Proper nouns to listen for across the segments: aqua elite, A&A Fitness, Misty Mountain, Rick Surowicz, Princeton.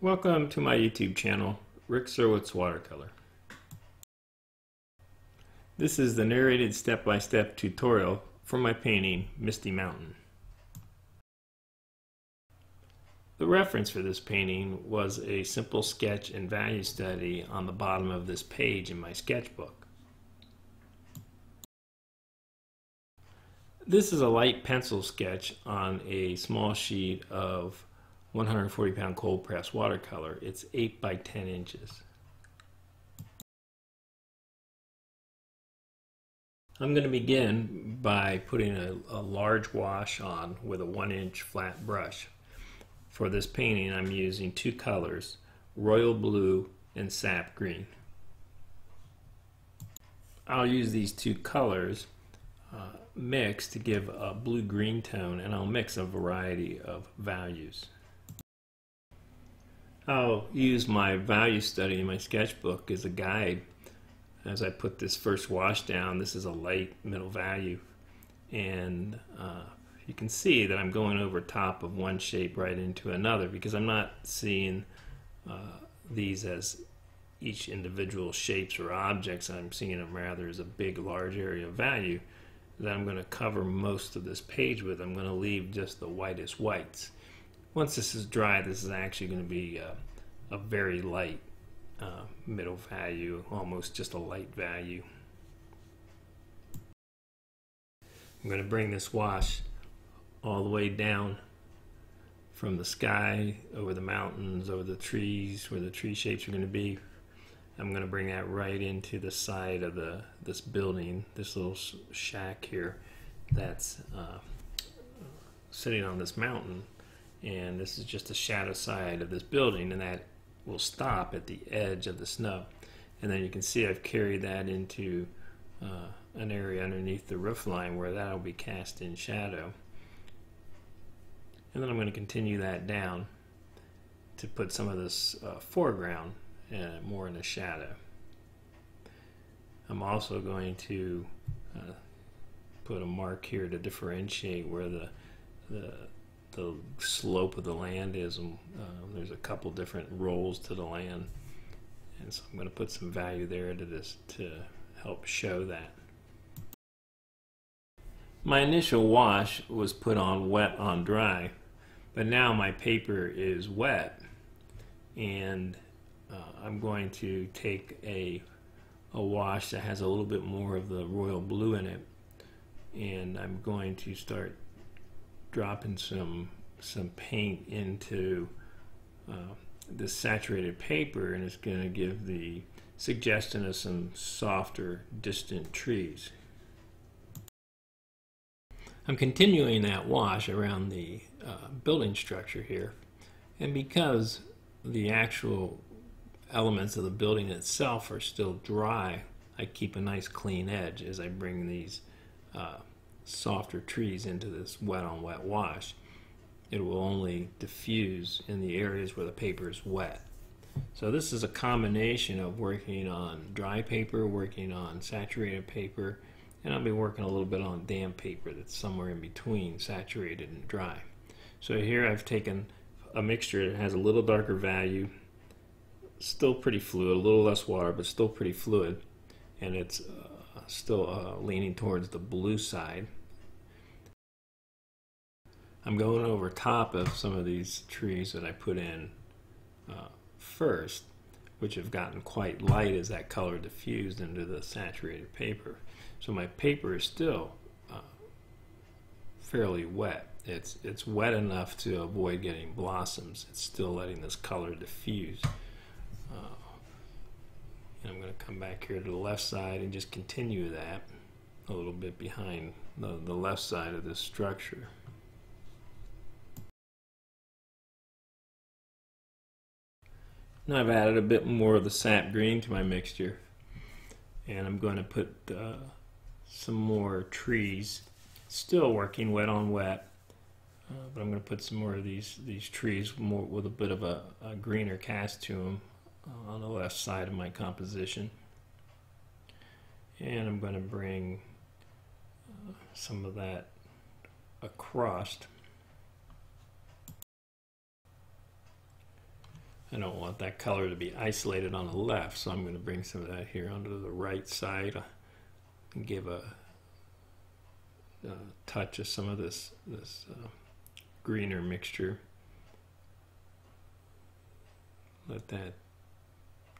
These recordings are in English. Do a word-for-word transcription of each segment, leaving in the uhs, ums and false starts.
Welcome to my YouTube channel, Rick Surowicz Watercolor. This is the narrated step-by-step tutorial for my painting, Misty Mountain. The reference for this painting was a simple sketch and value study on the bottom of this page in my sketchbook. This is a light pencil sketch on a small sheet of one hundred forty pound cold press watercolor. It's eight by ten inches. I'm going to begin by putting a, a large wash on with a one inch flat brush. For this painting I'm using two colors, royal blue and sap green. I'll use these two colors uh, mixed to give a blue-green tone, and I'll mix a variety of values. I'll use my value study in my sketchbook as a guide as I put this first wash down. This is a light middle value, and uh, you can see that I'm going over top of one shape right into another because I'm not seeing uh, these as each individual shapes or objects. I'm seeing them rather as a big large area of value that I'm going to cover most of this page with. I'm going to leave just the whitest whites. Once this is dry, this is actually going to be a, a very light uh, middle value, almost just a light value. I'm going to bring this wash all the way down from the sky, over the mountains, over the trees, where the tree shapes are going to be. I'm going to bring that right into the side of the this building, this little shack here that's uh, sitting on this mountain. And this is just the shadow side of this building, and that will stop at the edge of the snow. And then you can see I've carried that into uh, an area underneath the roofline where that will be cast in shadow. And then I'm going to continue that down to put some of this uh, foreground uh, more in the shadow. I'm also going to uh, put a mark here to differentiate where the, the the slope of the land is. Um, there's a couple different rolls to the land, and so I'm going to put some value there to this to help show that. My initial wash was put on wet on dry, but now my paper is wet, and uh, I'm going to take a, a wash that has a little bit more of the royal blue in it, and I'm going to start dropping some some paint into uh, this saturated paper, and it's going to give the suggestion of some softer, distant trees. I'm continuing that wash around the uh, building structure here, and because the actual elements of the building itself are still dry, I keep a nice clean edge as I bring these uh, softer trees into this wet on wet wash. It will only diffuse in the areas where the paper is wet. So this is a combination of working on dry paper, working on saturated paper, and I'll be working a little bit on damp paper that's somewhere in between saturated and dry. So here I've taken a mixture that has a little darker value, still pretty fluid, a little less water, but still pretty fluid, and it's uh, still uh, leaning towards the blue side. I'm going over top of some of these trees that I put in uh, first, which have gotten quite light as that color diffused into the saturated paper. So my paper is still uh, fairly wet. It's, it's wet enough to avoid getting blossoms. It's still letting this color diffuse. Uh, and I'm going to come back here to the left side and just continue that a little bit behind the, the left side of this structure. Now I've added a bit more of the sap green to my mixture, and I'm going to put uh, some more trees, still working wet on wet, uh, but I'm going to put some more of these these trees more with a bit of a, a greener cast to them uh, on the left side of my composition. And I'm going to bring uh, some of that across. I don't want that color to be isolated on the left, so I'm going to bring some of that here onto the right side and give a, a touch of some of this, this uh, greener mixture. Let that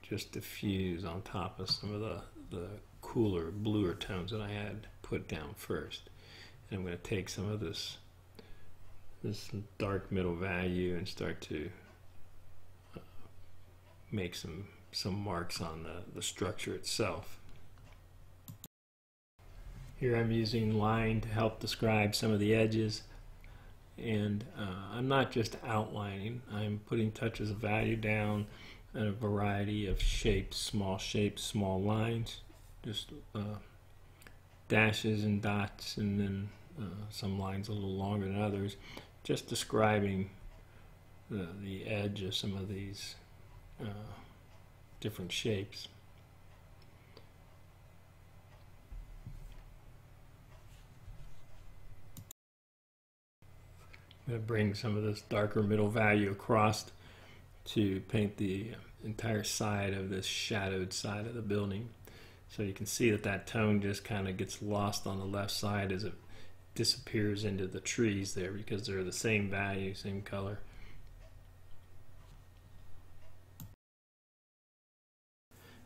just diffuse on top of some of the, the cooler, bluer tones that I had put down first. And I'm going to take some of this, this dark middle value and start to make some some marks on the, the structure itself. Here I'm using line to help describe some of the edges, and uh, I'm not just outlining, I'm putting touches of value down and a variety of shapes, small shapes, small lines, just uh, dashes and dots, and then uh, some lines a little longer than others, just describing the, the edge of some of these Uh, different shapes. I'm going to bring some of this darker middle value across to paint the entire side of this shadowed side of the building. So you can see that that tone just kind of gets lost on the left side as it disappears into the trees there, because they're the same value, same color.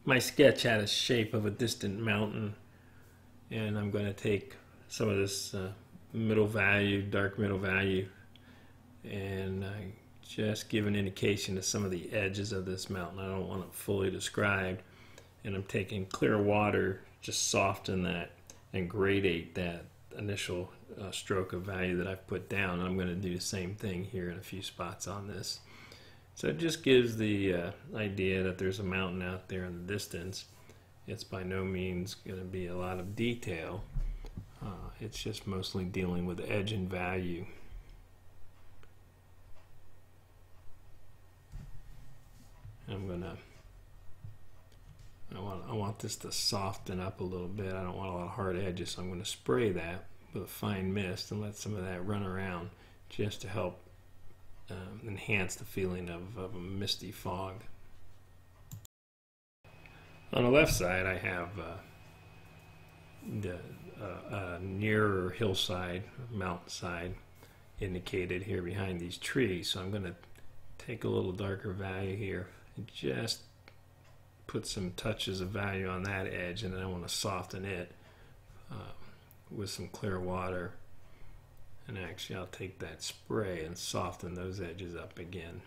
My sketch had a shape of a distant mountain, and I'm going to take some of this uh, middle value, dark middle value, and I just give an indication of some of the edges of this mountain. I don't want it fully described, and I'm taking clear water, just soften that and gradate that initial uh, stroke of value that I've put down. I'm going to do the same thing here in a few spots on this. So it just gives the uh, idea that there's a mountain out there in the distance. It's by no means going to be a lot of detail. Uh, it's just mostly dealing with edge and value. I'm gonna. I want. I want this to soften up a little bit. I don't want a lot of hard edges, so I'm going to spray that with a fine mist and let some of that run around, just to help Um, enhance the feeling of, of a misty fog. On the left side I have uh, the uh, a nearer hillside, mountainside indicated here behind these trees, so I'm going to take a little darker value here and just put some touches of value on that edge, and then I want to soften it uh, with some clear water. And actually I'll take that spray and soften those edges up again.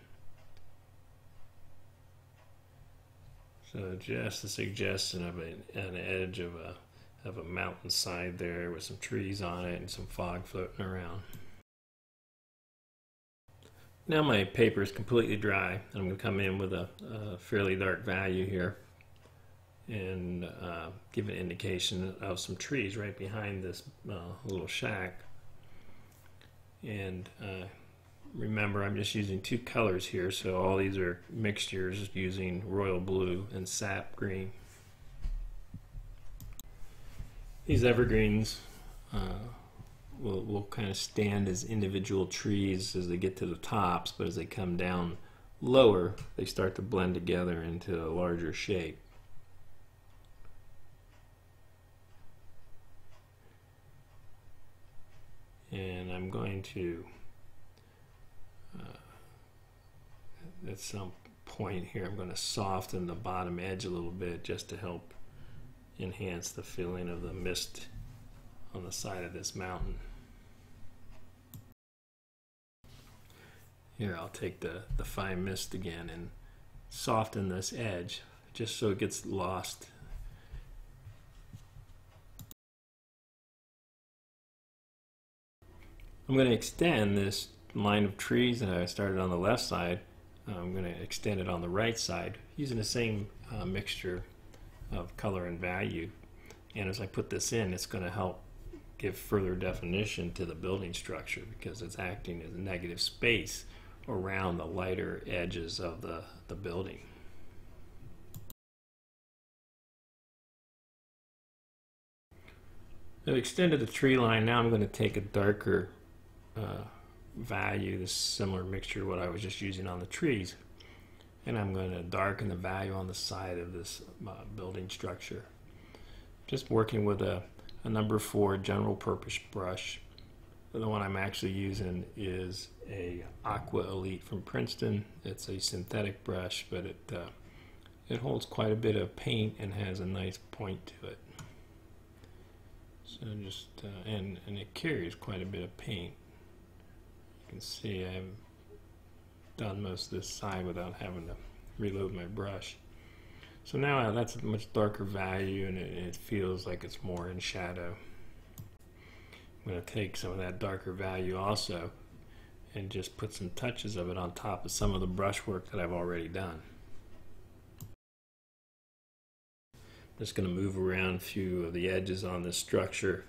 So just a suggestion of an, an edge of a, of a mountainside there with some trees on it and some fog floating around. Now my paper is completely dry, and I'm going to come in with a, a fairly dark value here and uh, give an indication of some trees right behind this uh, little shack. And uh, remember, I'm just using two colors here, so all these are mixtures using royal blue and sap green. These evergreens uh, will, will kind of stand as individual trees as they get to the tops, but as they come down lower, they start to blend together into a larger shape. And I'm going to, uh, at some point here, I'm going to soften the bottom edge a little bit just to help enhance the feeling of the mist on the side of this mountain. Here I'll take the, the fine mist again and soften this edge just so it gets lost. I'm going to extend this line of trees that I started on the left side. I'm going to extend it on the right side using the same uh, mixture of color and value. And as I put this in, it's going to help give further definition to the building structure, because it's acting as a negative space around the lighter edges of the, the building. I've extended the tree line. Now I'm going to take a darker Uh, value, this similar mixture what I was just using on the trees, and I'm going to darken the value on the side of this uh, building structure. Just working with a, a number four general purpose brush. The one I'm actually using is a Aqua Elite from Princeton. It's a synthetic brush, but it uh, it holds quite a bit of paint and has a nice point to it. So just uh, and and it carries quite a bit of paint. You can see I've done most of this side without having to reload my brush. So now that's a much darker value, and it, it feels like it's more in shadow. I'm going to take some of that darker value also and just put some touches of it on top of some of the brushwork that I've already done. I'm just going to move around a few of the edges on this structure.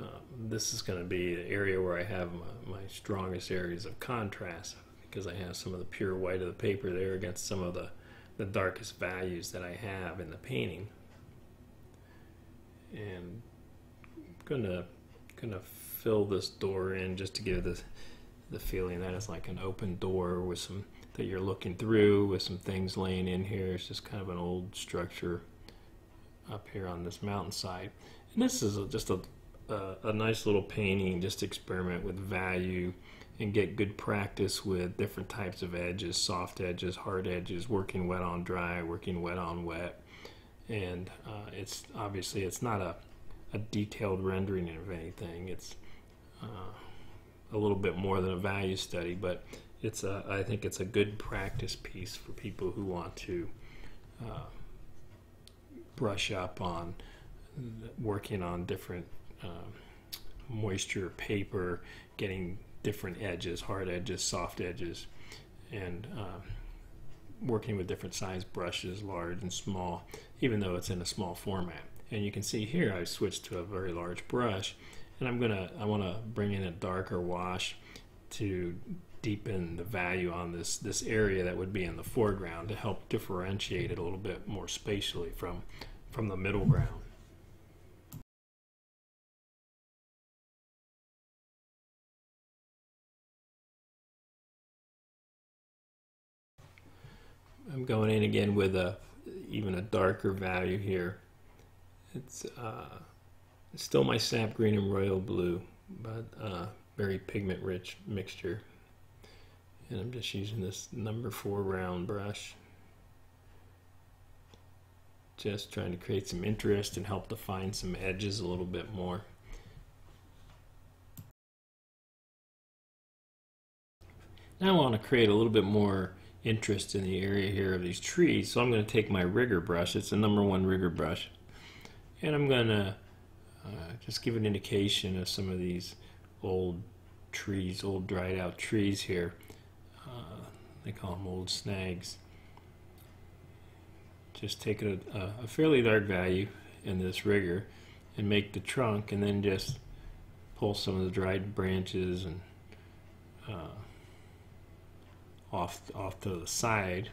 Uh, this is going to be an area where I have my, my strongest areas of contrast, because I have some of the pure white of the paper there against some of the the darkest values that I have in the painting. And I'm gonna gonna fill this door in just to give the the feeling that it's like an open door with some that you're looking through, with some things laying in here. It's just kind of an old structure up here on this mountainside. And this is a, just a, a a nice little painting, just to experiment with value and get good practice with different types of edges, soft edges, hard edges, working wet on dry, working wet on wet. And uh, it's obviously it's not a, a detailed rendering of anything. It's uh, a little bit more than a value study, but it's a, I think it's a good practice piece for people who want to uh, brush up on working on different um, moisture, paper, getting different edges, hard edges, soft edges, and um, working with different size brushes, large and small, even though it's in a small format. And you can see here I've switched to a very large brush, and I'm gonna I want to bring in a darker wash to deepen the value on this this area that would be in the foreground, to help differentiate it a little bit more spatially from from the middle ground. I'm going in again with a even a darker value here. It's uh, still my sap green and royal blue, but uh, very pigment rich mixture. And I'm just using this number four round brush, just trying to create some interest and help define some edges a little bit more. Now I want to create a little bit more interest in the area here of these trees, so I'm going to take my rigger brush. It's a number one rigger brush, and I'm going to uh, just give an indication of some of these old trees, old dried out trees here. Uh, they call them old snags. Just take a, a fairly dark value in this rigger and make the trunk, and then just pull some of the dried branches and uh, Off, off to the side,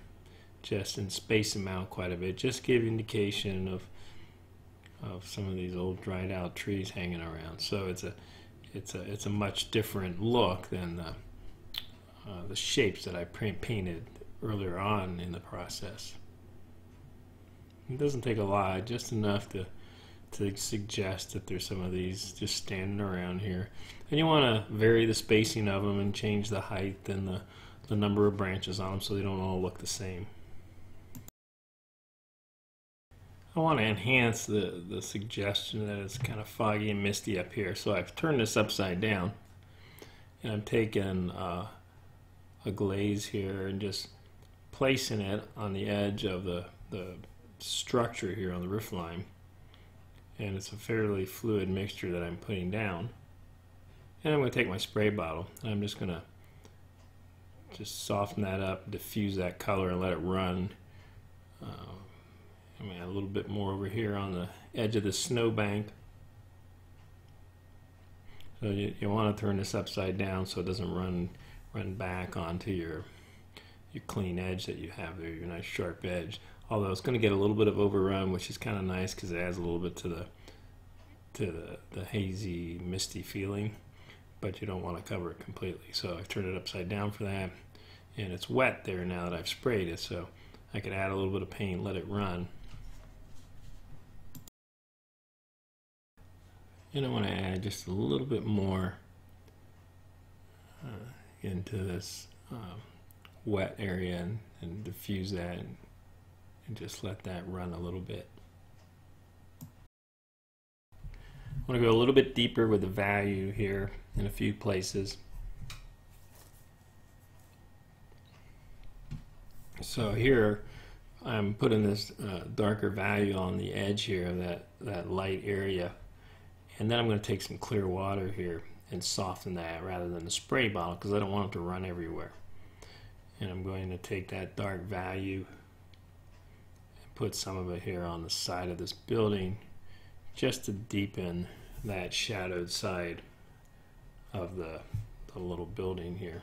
just and space them out quite a bit. Just give indication of of some of these old dried out trees hanging around. So it's a it's a it's a much different look than the uh, the shapes that I painted earlier on in the process. It doesn't take a lot, just enough to to suggest that there's some of these just standing around here. And you want to vary the spacing of them and change the height and the the number of branches on them so they don't all look the same. I want to enhance the, the suggestion that it's kind of foggy and misty up here, so I've turned this upside down, and I'm taking uh, a glaze here and just placing it on the edge of the, the structure here on the roof line. And it's a fairly fluid mixture that I'm putting down. And I'm going to take my spray bottle, and I'm just going to just soften that up, diffuse that color, and let it run. Uh, I mean, a little bit more over here on the edge of the snowbank. So you, you want to turn this upside down so it doesn't run run back onto your your clean edge that you have there, your nice sharp edge. Although it's going to get a little bit of overrun, which is kind of nice because it adds a little bit to the to the, the hazy, misty feeling. But you don't want to cover it completely, so I turned it upside down for that. and it's wet there now that I've sprayed it, so I could add a little bit of paint, let it run. And I want to add just a little bit more uh, into this um, wet area and, and diffuse that and, and just let that run a little bit. I want to go a little bit deeper with the value here in a few places. So here I'm putting this uh, darker value on the edge here of that, that light area. And then I'm going to take some clear water here and soften that rather than the spray bottle, because I don't want it to run everywhere. And I'm going to take that dark value and put some of it here on the side of this building just to deepen that shadowed side of the, the little building here.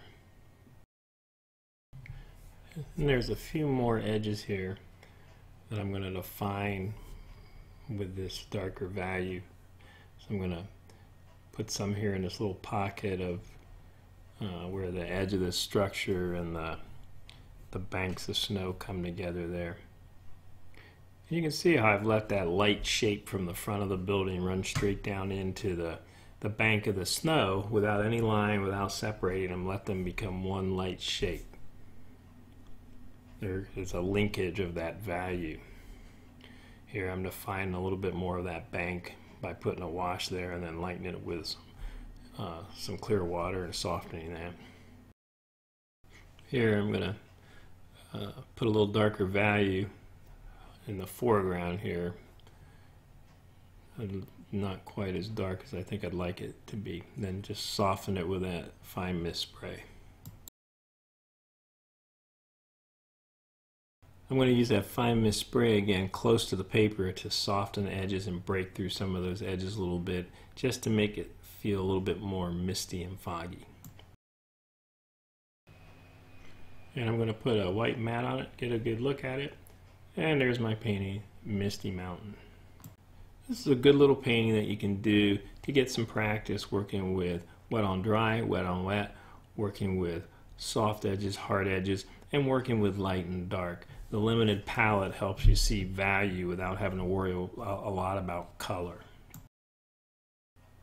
And there's a few more edges here that I'm going to define with this darker value. So I'm going to put some here in this little pocket of uh, where the edge of this structure and the, the banks of snow come together there. And you can see how I've left that light shape from the front of the building run straight down into the, the bank of the snow without any line, without separating them, let them become one light shape. There is a linkage of that value. Here I'm defining a little bit more of that bank by putting a wash there and then lightening it with uh, some clear water and softening that. Here I'm going to uh, put a little darker value in the foreground here. Not quite as dark as I think I'd like it to be. Then just soften it with that fine mist spray. I'm going to use that fine mist spray again close to the paper to soften the edges and break through some of those edges a little bit, just to make it feel a little bit more misty and foggy. And I'm going to put a white mat on it, get a good look at it, and there's my painting, Misty Mountain. This is a good little painting that you can do to get some practice working with wet on dry, wet on wet, working with soft edges, hard edges, and working with light and dark. The limited palette helps you see value without having to worry a lot about color.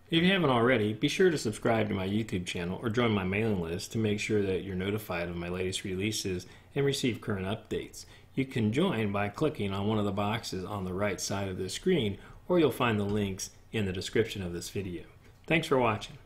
If you haven't already, be sure to subscribe to my YouTube channel or join my mailing list to make sure that you're notified of my latest releases and receive current updates. You can join by clicking on one of the boxes on the right side of the screen, or you'll find the links in the description of this video. Thanks for watching.